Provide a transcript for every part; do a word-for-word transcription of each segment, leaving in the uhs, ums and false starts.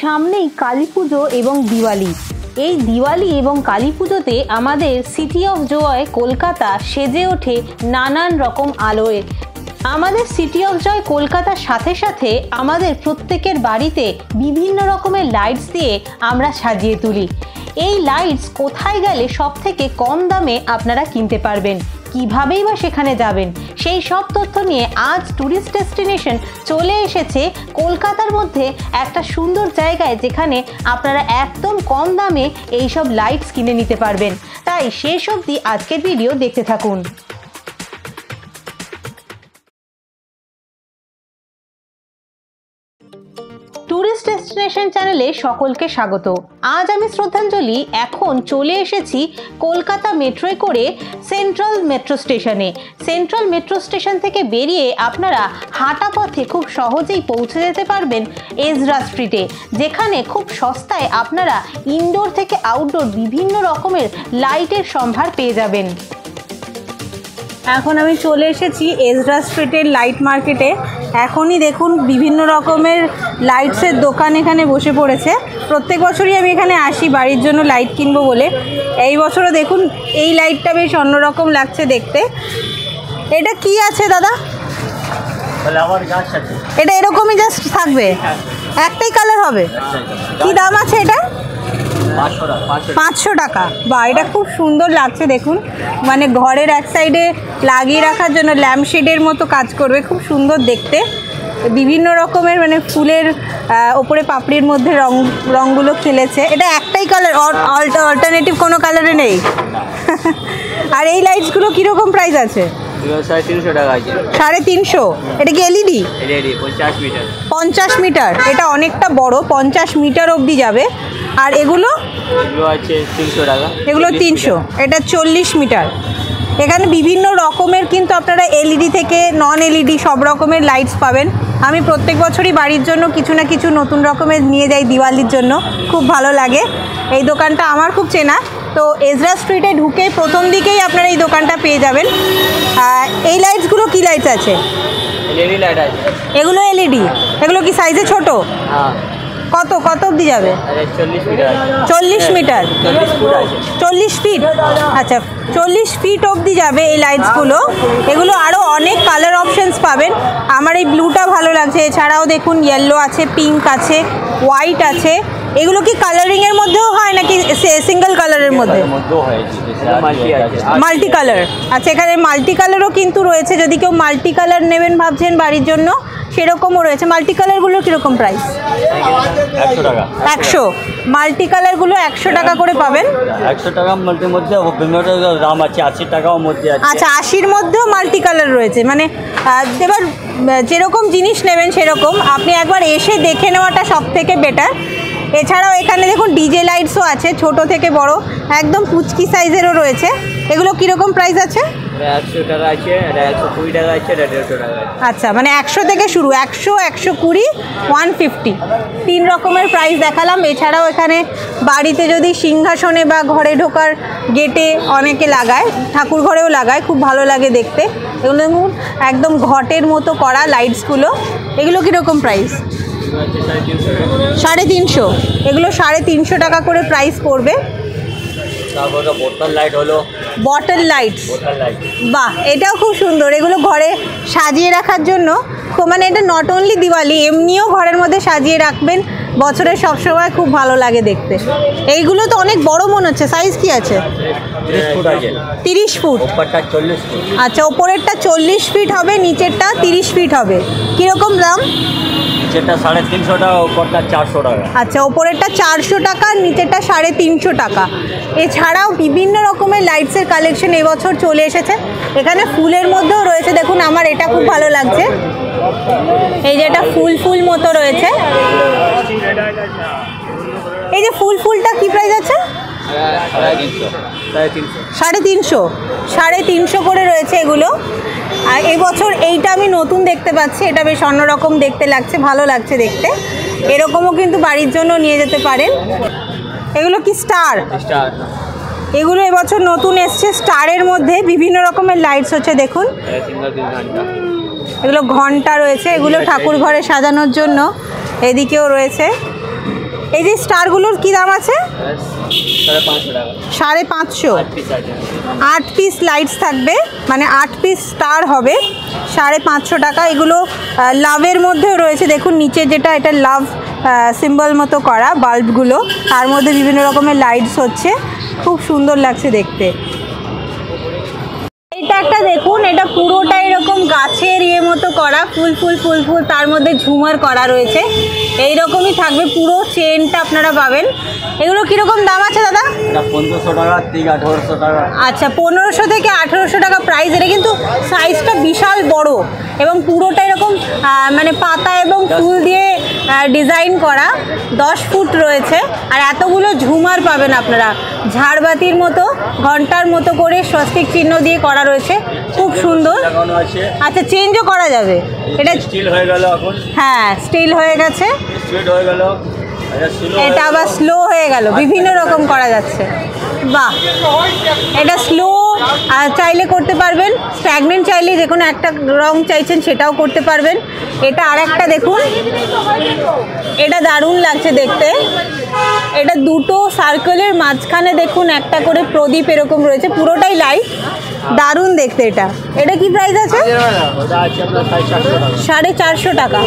সামনেই কালী পুজো এবং দিওয়ালি। এই দিওয়ালি এবং কালী পুজোতে আমাদের সিটি অফ জয় কলকাতা সেজে ওঠে নানান রকম আলোয়। আমাদের সিটি অফ জয় কলকাতার সাথে সাথে আমাদের প্রত্যেকের বাড়িতে বিভিন্ন রকমের লাইটস দিয়ে আমরা সাজিয়ে তুলি। এই লাইটস কোথায় গেলে সবথেকে কম দামে আপনারা কিনতে পারবেন, কিভাবেই বা সেখানে যাবেন, সেই সব তথ্য নিয়ে আজ ট্যুরিস্ট ডেস্টিনেশন চলে এসেছে কলকাতার মধ্যে একটা সুন্দর জায়গায়, যেখানে আপনারা একদম কম দামে এই সব লাইটস কিনে নিতে পারবেন। তাই শেষ অবধি আজকের ভিডিও দেখতে থাকুন। ট্যুরিস্ট ডেস্টিনেশন চ্যানেলে সকলকে স্বাগত। আজ আমি শ্রদ্ধাঞ্জলি এখন চলে এসেছি কলকাতা মেট্রোয় করে সেন্ট্রাল মেট্রো স্টেশনে। সেন্ট্রাল মেট্রো স্টেশন থেকে বেরিয়ে আপনারা হাঁটা পথে খুব সহজেই পৌঁছে যেতে পারবেন এজরা স্ট্রিটে, যেখানে খুব সস্তায় আপনারা ইনডোর থেকে আউটডোর বিভিন্ন রকমের লাইটের সম্ভার পেয়ে যাবেন। এখন আমি চলে এসেছি এজরা স্ট্রিটের লাইট মার্কেটে। এখনই দেখুন বিভিন্ন রকমের লাইটসের দোকান এখানে বসে পড়েছে। প্রত্যেক বছরই আমি এখানে আসি বাড়ির জন্য লাইট কিনবো বলে। এই বছরও দেখুন এই লাইটটা বেশ অন্যরকম লাগছে দেখতে। এটা কি আছে দাদা? এটা এরকমই জাস্ট থাকবে, একটাই কালার হবে। কি দাম আছে এটা? পাঁচশো টাকা। বা এটা খুব সুন্দর লাগছে দেখুন, মানে ঘরের এক সাইডে লাগিয়ে রাখার জন্য ল্যাম্পশেডের মতো কাজ করবে। খুব সুন্দর দেখতে, বিভিন্ন রকমের মানে ফুলের ওপরে পাপড়ির মধ্যে রং রঙগুলো খেলেছে। এটা একটাই কালার, অল্টারনেটিভ কোনো কালারে নেই। আর এই লাইটসগুলো কীরকম প্রাইস আছে? সাড়ে তিনশো। এটা কি এলইডি? পঞ্চাশ মিটার। এটা অনেকটা বড়, পঞ্চাশ মিটার অবধি যাবে। আর এগুলো আছে তিনশো টাকা, এগুলো তিনশো, এটা চল্লিশ মিটার। এখানে বিভিন্ন রকমের কিন্তু আপনারা এলইডি থেকে নন এলইডি সব রকমের লাইটস পাবেন। আমি প্রত্যেক বছরই বাড়ির জন্য কিছু না কিছু নতুন রকমের নিয়ে যাই দিওয়ালির জন্য, খুব ভালো লাগে। এই দোকানটা আমার খুব চেনা। তো এজরা স্ট্রিটে ঢুকে প্রথম দিকেই আপনারা এই দোকানটা পেয়ে যাবেন। এই লাইটসগুলো কী লাইটস আছে? এলইডি লাইট আছে। এগুলো এলইডি? এগুলো কি সাইজে ছোট? হ্যাঁ। কত কত অবধি যাবে? চল্লিশ মিটার। চল্লিশ ফিট? আচ্ছা, চল্লিশ ফিট অবধি যাবে এই লাইটসগুলো। এগুলো আরও অনেক কালার অপশানস পাবেন। আমার এই ব্লুটা ভালো লাগছে। এছাড়াও দেখুন ইয়েলো আছে, পিঙ্ক আছে, হোয়াইট আছে। এগুলো কি কালারিংয়ের মধ্যেও হয় নাকি সিঙ্গেল কালারের মধ্যে? Multi colour. আচ্ছা, এখানে মাল্টি কালারও কিন্তু রয়েছে। যদি কেউ মাল্টি কালার নেবেন ভাবছেন বাড়ির জন্য, সেরকমও রয়েছে। মাল্টি কালারগুলো কীরকম প্রাইস? একশো। মাল্টি কালারগুলো একশো টাকা করে পাবেন। একশো টাকা মাল্টির মধ্যে দাম আছে, আশি টাকাও মধ্যে আছে। আচ্ছা, আশির মধ্যেও মাল্টি কালার রয়েছে। মানে এবার যেরকম জিনিস নেবেন সেরকম আপনি একবার এসে দেখে নেওয়াটা সব থেকে বেটার। এছাড়াও এখানে দেখুন ডিজে লাইটসও আছে, ছোট থেকে বড়, একদম পুচকি সাইজেরও রয়েছে। এগুলো কীরকম প্রাইস আছে? একশো টাকা আছে, একশো কুড়ি টাকা আছে, দেড়শো টাকা। আচ্ছা, মানে একশো থেকে শুরু, একশো, একশো কুড়ি, ওয়ান ফিফটি, তিন রকমের প্রাইস দেখালাম। এছাড়াও এখানে বাড়িতে যদি সিংহাসনে বা ঘরে ঢোকার গেটে অনেকে লাগায়, ঠাকুর ঘরেও লাগায়, খুব ভালো লাগে দেখতে। এগুলো একদম ঘটের মতো করা লাইটসগুলো। এগুলো কীরকম প্রাইস? সাড়ে তিনশো। এগুলো সাড়ে তিনশো টাকা করে প্রাইস পড়বে। তারপর বটল লাইট হলো, বটল লাইট। বাহ, এটাও খুব সুন্দর। এগুলো ঘরে সাজিয়ে রাখার জন্য, মানে এটা নট অনলি দিওয়ালি, এমনিও ঘরের মধ্যে সাজিয়ে রাখবেন, বছরের সবসময় খুব ভালো লাগে দেখতে। এইগুলো তো অনেক বড় মনে হচ্ছে। সাইজ কি আছে? তিরিশ ফুট। আচ্ছা, ওপরেরটা চল্লিশ ফিট হবে, নিচেরটা তিরিশ ফিট হবে। কীরকম দাম? যেটা সাড়ে তিনশো টাকা, ওপরটা চারশো টাকা। আচ্ছা, ওপরেরটা চারশো টাকা, নিচেরটা সাড়ে তিনশো টাকা। এছাড়াও বিভিন্ন রকমের লাইটসের কালেকশন এবছর চলে এসেছে। এখানে ফুলের মধ্যেও রয়েছে। দেখুন, আমার এটা খুব ভালো লাগছে, এই যে এটা ফুল ফুল মতো রয়েছে। এই যে ফুল ফুলটা কি প্রাইস আছে? সাড়ে তিনশো। সাড়ে তিনশো করে রয়েছে এগুলো। আর এবছর এইটা আমি নতুন দেখতে পাচ্ছি, এটা বেশ অন্যরকম দেখতে লাগছে, ভালো লাগছে দেখতে। এরকমও কিন্তু বাড়ির জন্য নিয়ে যেতে পারেন। এগুলো কি স্টার? স্টার। এগুলো এবছর নতুন এসছে। স্টারের মধ্যে বিভিন্ন রকমের লাইটস হচ্ছে দেখুন। এগুলো ঘন্টা রয়েছে, এগুলো ঠাকুর ঘরে সাজানোর জন্য। এদিকেও রয়েছে। এই স্টারগুলোর কি দাম আছে? পাঁচশো পঞ্চাশ টাকা। পাঁচশো পঞ্চাশ আট পিস লাইটস থাকবে, মানে আট পিস স্টার হবে পাঁচশো পঞ্চাশ টাকা। এগুলো লাভের মধ্যে রয়েছে, দেখুন নিচে যেটা এটা লাভ সিম্বল মতো করা বাল্বগুলো, তার মধ্যে বিভিন্ন রকমের লাইটস হচ্ছে, খুব সুন্দর লাগছে দেখতে। এটা একটা দেখুন, এটা পুরোটা এরকম গাছের ইয়ে মতো করা, ফুল ফুল ফুল ফুল তার মধ্যে ঝুমার করা রয়েছে, এই রকমই থাকবে পুরো চেনটা আপনারা পাবেন। এগুলো কীরকম দাম আছে দাদা? পনেরোশো টাকা থেকে আঠেরোশো টাকা। আচ্ছা, পনেরোশো থেকে আঠেরোশো টাকা প্রাইস। এটা কিন্তু সাইজটা বিশাল বড় এবং পুরোটা এরকম মানে পাতা এবং ফুল দিয়ে ডিজাইন করা, দশ ফুট রয়েছে আর এতগুলো ঝুমার পাবেন আপনারা, ঝাড়বাতির মতো ঘন্টার মতো করে স্বস্তিক চিহ্ন দিয়ে করা রয়েছে, খুব সুন্দর। আচ্ছা, চেঞ্জও করা যাবে, এটা স্টিল হয়ে গেল এখন। হ্যাঁ, স্টিল হয়ে গেছে, স্ট্রেট হয়ে গেল, এটা আবার স্লো হয়ে গেল, বিভিন্ন রকম করা যাচ্ছে। বাহ, এটা স্লো চাইলে করতে পারবেন, স্ট্যাগনেন্ট চাইলে যে কোনো একটা রং চাইছেন সেটাও করতে পারবেন। এটা আর একটা দেখুন, এটা দারুণ লাগছে দেখতে। এটা দুটো সার্কেলের মাঝখানে দেখুন একটা করে প্রদীপ এরকম রয়েছে, পুরোটাই লাইট, দারুণ দেখতে। এটা এটা কি প্রাইস আছে? সাড়ে চারশো টাকা।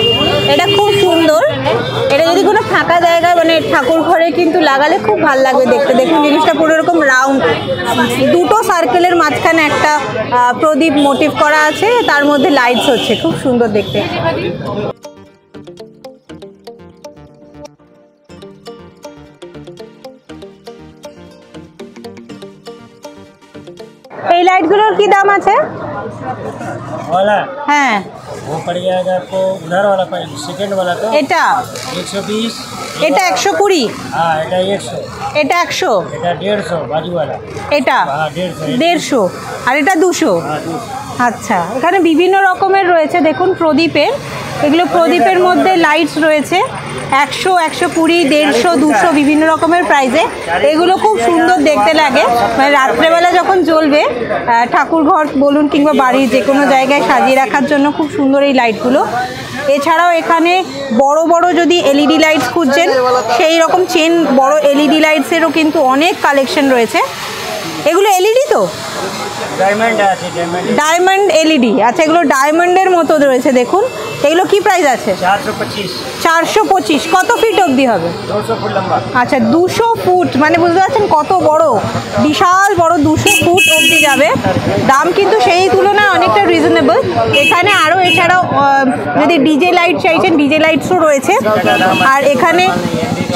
এটা খুব সুন্দর, এটা যদি কোনো ফাঁকা জায়গায় মানে ঠাকুর ঘরে কিন্তু লাগালে খুব ভালো লাগবে দেখতে। দেখুন জিনিসটা পুরো এরকম রাউন্ড, দুটো সার্কেলের মাঝখানে একটা প্রদীপ মোটিভ করা আছে, তার মধ্যে লাইটস হচ্ছে, খুব সুন্দর দেখতে। এই লাইটগুলোর কি দাম আছে? वाला হ্যাঁ, वो पड़ जाएगा आपको उधर वाला पर सेकंड वाला तो এটা একশো বিশ, এটা একশো কুড়ি, हां এটা একশো, এটা একশো, এটা দেড়শো बाजू वाला, এটা हां দেড়শো, আর এটা দুশো। আচ্ছা, এখানে বিভিন্ন রকমের রয়েছে দেখুন প্রদীপের, এগুলো প্রদীপের মধ্যে লাইটস রয়েছে, একশো একশো কুড়ি দেড়শো দুশো বিভিন্ন রকমের প্রাইজে। এগুলো খুব সুন্দর দেখতে লাগে, মানে রাত্রেবেলা যখন জ্বলবে ঠাকুর ঘর বলুন কিংবা বাড়ির যে কোনো জায়গায় সাজিয়ে রাখার জন্য খুব সুন্দর এই লাইটগুলো। এছাড়াও এখানে বড় বড় যদি এলইডি লাইটস খুঁজছেন সেই রকম চেন বড় এলইডি লাইটসেরও কিন্তু অনেক কালেকশন রয়েছে। এগুলো এলইডি তো? ডায়মন্ড আছে, ডায়মন্ড এলইডি। আচ্ছা, এগুলো ডায়মন্ডের মতো রয়েছে দেখুন। এগুলো কি প্রাইস আছে? চারশো পঁচিশ। কত ফিট অবধি হবে? দুশো ফুট লম্বা। আচ্ছা, দুশো ফুট, মানে বুঝতে পারছেন কত বড়, বিশাল বড়, দুশো ফুট অবধি যাবে। দাম কিন্তু সেই তুলনায় অনেকটা রিজনেবল। এখানে আরও এছাড়াও যদি ডিজে লাইট চাইছেন ডিজে লাইটসও রয়েছে, আর এখানে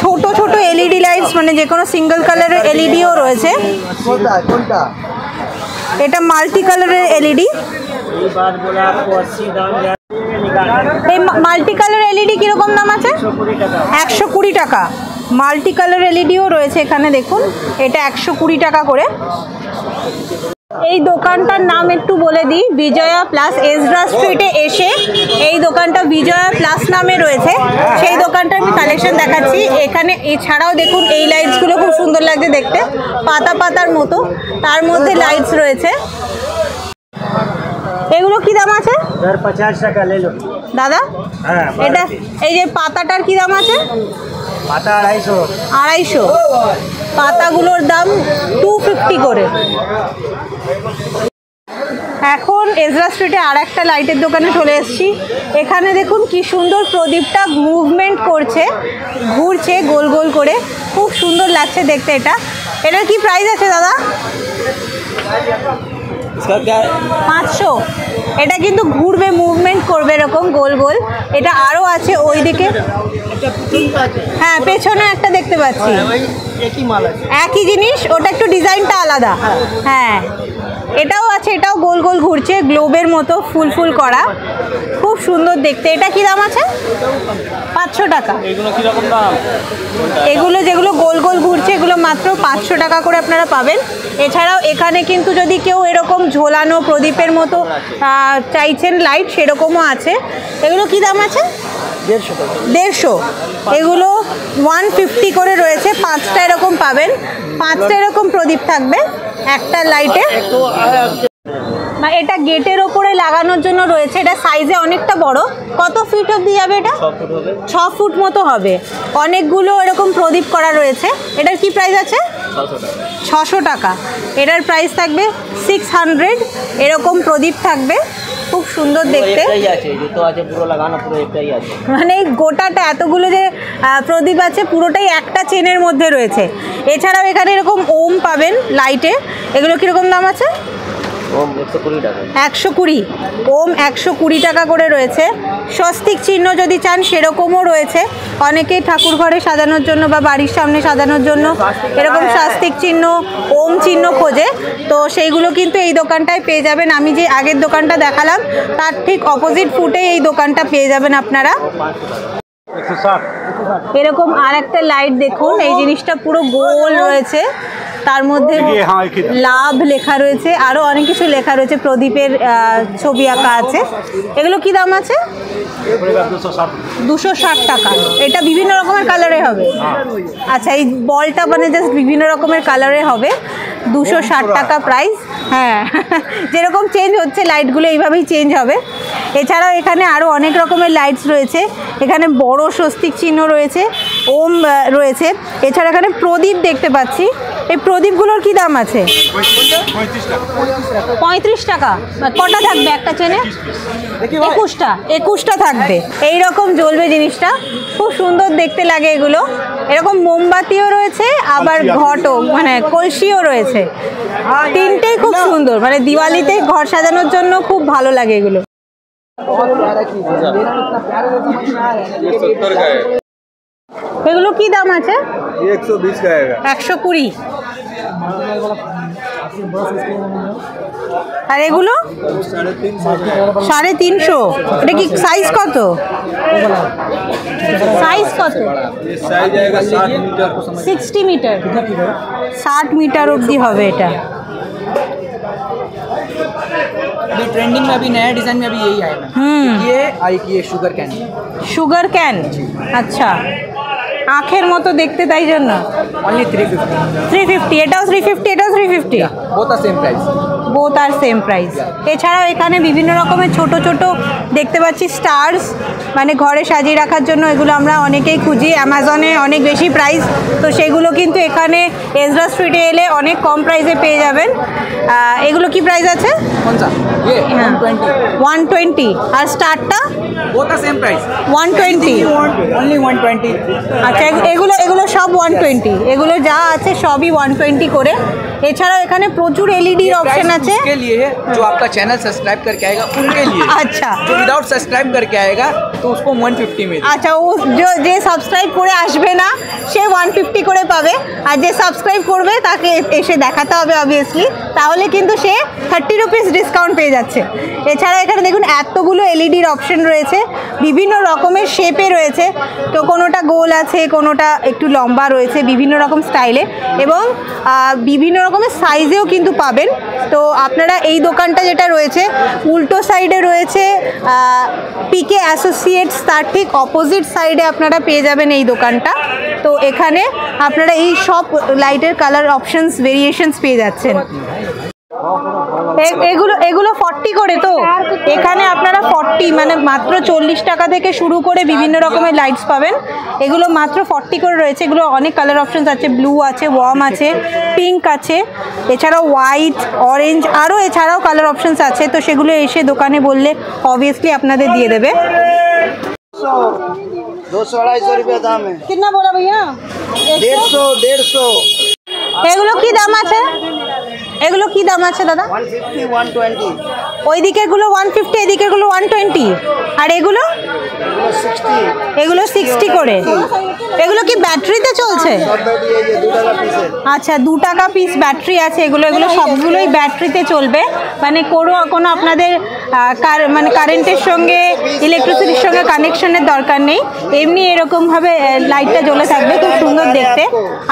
ছোট ছোট এলইডি লাইটস মানে যে কোনো সিঙ্গেল কালারের এলইডিও রয়েছে। এটা মাল্টি কালারের এলইডি। এই মাল্টি কালার এলইডি কীরকম দাম আছে? একশো কুড়ি টাকা। মাল্টি কালার এলইডিও রয়েছে এখানে দেখুন, এটা একশো কুড়ি টাকা করে। এই দোকানটার নাম একটু বলে দিই, বিজয়া প্লাস। এজরা স্ট্রিটে এসে এই দোকানটা বিজয়া প্লাস নামে রয়েছে, সেই দোকানটা আমি কালেকশন দেখাচ্ছি। এখানে এছাড়াও দেখুন এই লাইটসগুলো খুব সুন্দর লাগছে দেখতে, পাতা পাতার মতো, তার মধ্যে লাইটস রয়েছে। এগুলো কি দাম আছে? পঞ্চাশ টাকা নিলো দাদা। এটা এই যে পাতাটার কি দাম আছে? পাতা আড়াইশো। আড়াইশো পাতাগুলোর দাম টু ফিফটি করে। এখন এজরা স্ট্রিটে আর একটা লাইটের দোকানে চলে এসেছি। এখানে দেখুন কি সুন্দর প্রদীপটা মুভমেন্ট করছে, ঘুরছে গোল গোল করে, খুব সুন্দর লাগছে দেখতে। এটা এটার কি প্রাইস আছে দাদা? পাঁচশো। এটা কিন্তু ঘুরবে, মুভমেন্ট করবে এরকম গোল গোল। এটা আরও আছে ওই দিকে, হ্যাঁ পেছনে একটা দেখতে পাচ্ছি, একই জিনিস, ওটা একটু ডিজাইনটা আলাদা। হ্যাঁ এটাও আছে, এটাও গোল গোল ঘুরছে গ্লোবের মতো, ফুল ফুল করা, খুব সুন্দর দেখতে। এটা কি দাম আছে? পাঁচশো টাকা। এগুলো যেগুলো গোল গোল ঘুরছে এগুলো মাত্র পাঁচশো টাকা করে আপনারা পাবেন। এছাড়াও এখানে কিন্তু যদি কেউ এরকম ঝোলানো প্রদীপের মতো চাইছেন লাইট, সেরকমও আছে। এগুলো কি দাম আছে? দেড়শো। এগুলো ওয়ান ফিফটি করে রয়েছে। পাঁচটা এরকম পাবেন, পাঁচটা এরকম প্রদীপ থাকবে একটা লাইটে। এটা গেটের উপরে লাগানোর জন্য রয়েছে। এটা সাইজে অনেকটা বড়, কত ফুট অবধি যাবে? এটা ছয় ফুট মতো হবে। অনেকগুলো এরকম প্রদীপ করা রয়েছে। এটার কি প্রাইস আছে? ছশো টাকা। এটার প্রাইস থাকবে সিক্স হান্ড্রেড। এরকম প্রদীপ থাকবে, খুব সুন্দর দেখতে। মানে গোটাটা এতগুলো যে প্রদীপ আছে পুরোটাই একটা চেনের মধ্যে রয়েছে। এছাড়াও এখানে এরকম ওম পাবেন লাইটে। এগুলো কীরকম দাম আছে? ওম একশো কুড়ি টাকা। একশো কুড়ি। ওম একশো কুড়ি টাকা করে রয়েছে। স্বস্তিক চিহ্ন যদি চান সেরকমও রয়েছে। অনেকেই ঠাকুর ঘরে সাজানোর জন্য বা বাড়ির সামনে সাজানোর জন্য এরকম স্বস্তিক চিহ্ন, ওম চিহ্ন খোঁজে, তো সেইগুলো কিন্তু এই দোকানটায় পেয়ে যাবেন। আমি যে আগের দোকানটা দেখালাম তার ঠিক অপোজিট ফুটে এই দোকানটা পেয়ে যাবেন আপনারা। এরকম আর একটা লাইট দেখুন, এই জিনিসটা পুরো গোল রয়েছে, তার মধ্যে লাভ লেখা রয়েছে, আরও অনেক কিছু লেখা রয়েছে, প্রদীপের ছবি আঁকা আছে। এগুলো কি দাম আছে? দুশো ষাট টাকা। এটা বিভিন্ন রকমের কালারে হবে। আচ্ছা, এই বলটা মানে জাস্ট বিভিন্ন রকমের কালারে হবে। দুশো ষাট টাকা প্রাইস। হ্যাঁ, যেরকম চেঞ্জ হচ্ছে লাইটগুলো এইভাবেই চেঞ্জ হবে। এছাড়াও এখানে আরও অনেক রকমের লাইটস রয়েছে। এখানে বড় স্বস্তিক চিহ্ন রয়েছে, ওম রয়েছে, এছাড়া এখানে প্রদীপ দেখতে পাচ্ছি। এই প্রদীপগুলোর কি দাম আছে? পঁয়ত্রিশ টাকা। কটা থাকবে একটা চেনে? একুশটা। একুশটা থাকবে। এই রকম জ্বলবে জিনিসটা, খুব সুন্দর দেখতে লাগে এগুলো। এরকম মোমবাতিও রয়েছে, আবার ঘটও মানে কলসিও রয়েছে। তিনটেই খুব সুন্দর, মানে দিওয়ালিতে ঘর সাজানোর জন্য খুব ভালো লাগে এগুলো। এগুলো কি দাম আছে? একশো কুড়ি। আর এগুলো সাড়ে তিনশো। এটা কি সাইজ কত? সাইজ কত? সিক্সটি মিটার, ষাট মিটার অবধি হবে। এটা ट्रेंडिंग में अभी नया डिजाइन में अभी यही आएगा। ये आई की है शुगर कैन। शुगर कैन, अच्छा, आँखेर मतो देखते ताई जन्ना। Only three fifty. Three fifty, एटाओ three fifty, एटाओ three fifty. Both are same price. Both are same price. এছাড়াও এখানে বিভিন্ন রকমের ছোট ছোট দেখতে পাচ্ছি স্টার্স, মানে ঘরে সাজিয়ে রাখার জন্য। এগুলো আমরা অনেকেই খুঁজি, অ্যামাজনে অনেক বেশি প্রাইস, তো সেগুলো কিন্তু এখানে এজরা স্ট্রিটে এলে অনেক কম প্রাইসে পেয়ে যাবেন। এগুলো কি প্রাইস আছে? One twenty. আর স্টারটা? Both are same price. One twenty. Only one twenty. আচ্ছা, এগুলো এগুলো সব ওয়ান টোয়েন্টি। এগুলো যা আছে সবই ওয়ান টোয়েন্টি করে। এছাড়াও এখানে প্রচুর এলইডির অপশন আছে। इसके लिए जो आपका चैनल सब्सक्राइब करके आएगा उनके लिए। अच्छा, जो विदाउट सब्सक्राइब करके आएगा तो उसको वन फिफ्टी में। अच्छा, वो जो जे सब्सक्राइब করে আসবে না সে वन फिफ्टी করে পাবে, আর যে সাবস্ক্রাইব করবে তাকে এসে দেখাতে হবে অবভিয়াসলি, তাহলে কিন্তু সে থার্টি রুপিস ডিসকাউন্ট পেয়ে যাচ্ছে। এছাড়া এখানে দেখুন এতগুলো এলইডির অপশন রয়েছে, বিভিন্ন রকমের শেপে রয়েছে, তো কোনোটা গোল আছে, কোনোটা একটু লম্বা রয়েছে, বিভিন্ন রকম স্টাইলে এবং বিভিন্ন রকমের সাইজেও কিন্তু পাবেন। তো আপনারা এই দোকানটা যেটা রয়েছে উল্টো সাইডে রয়েছে পিকে অ্যাসোসিয়েটস, তার ঠিক অপোজিট সাইডে আপনারা পেয়ে যাবেন এই দোকানটা। তো এখানে আপনারা এই সব লাইটের কালার অপশনস, ভেরিয়েশনস পেয়ে যাচ্ছেন। এগুলো এগুলো ফর্টি করে, তো এখানে আপনারা ফর্টি মানে মাত্র চল্লিশ টাকা থেকে শুরু করে বিভিন্ন রকমের লাইটস পাবেন। এগুলো মাত্র ফর্টি করে রয়েছে। এগুলো অনেক কালার অপশানস আছে, ব্লু আছে, ওয়ার্ম আছে, পিঙ্ক আছে, এছাড়াও হোয়াইট, অরেঞ্জ, আরও এছাড়াও কালার অপশানস আছে। তো সেগুলো এসে দোকানে বললে অবভিয়াসলি আপনাদের দিয়ে দেবে। দুশো আড়াইশো রুপিয়া দাম। কিনা বলা ভাইয়া? দেড়শো। দেড়শো। এগুলো কি দাম আছে? এগুলো কি দাম আছে দাদা? ওই দিকের গুলো ওয়ান ফিফটি, এদিকের গুলো ওয়ান টোয়েন্টি, আর এগুলো এগুলো সিক্সটি করে। এগুলো কি ব্যাটারিতে চলছে? আচ্ছা, দু টাকা পিস ব্যাটারি আছে এগুলো। এগুলো সবগুলোই ব্যাটারিতে চলবে, মানে কোনো কোনো আপনাদের মানে কারেন্টের সঙ্গে, ইলেকট্রিসিটির সঙ্গে কানেকশনের দরকার নেই। এমনি এরকমভাবে লাইটটা জ্বলে থাকবে, খুব সুন্দর দেখতে।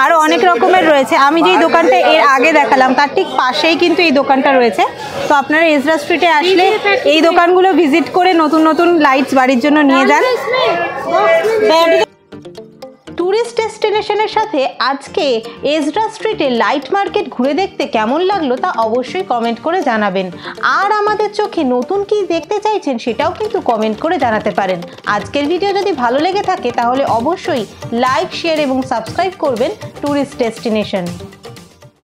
আরও অনেক রকমের রয়েছে। আমি যেই দোকানটা এর আগে দেখালাম তার ঠিক পাশেই কিন্তু এই দোকানটা রয়েছে। তো আপনারা এজরা স্ট্রিটে আসলে এই দোকানগুলো ভিজিট করে নতুন নতুন লাইটস বাড়ির জন্য নিয়ে যান। টুরিস্ট टूरिस्ट डेस्टिनेशনের সাথে আজকে এজরা স্ট্রিটে লাইট মার্কেট ঘুরে দেখতে কেমন লাগলো তা অবশ্যই কমেন্ট করে জানাবেন। আর আমাদের চোখে নতুন কি দেখতে চাইছেন সেটাও কিন্তু কমেন্ট করে জানাতে পারেন। আজকের ভিডিও যদি ভালো লেগে থাকে তাহলে অবশ্যই লাইক, শেয়ার এবং সাবস্ক্রাইব করবেন টুরিস্ট ডেস্টিনেশন।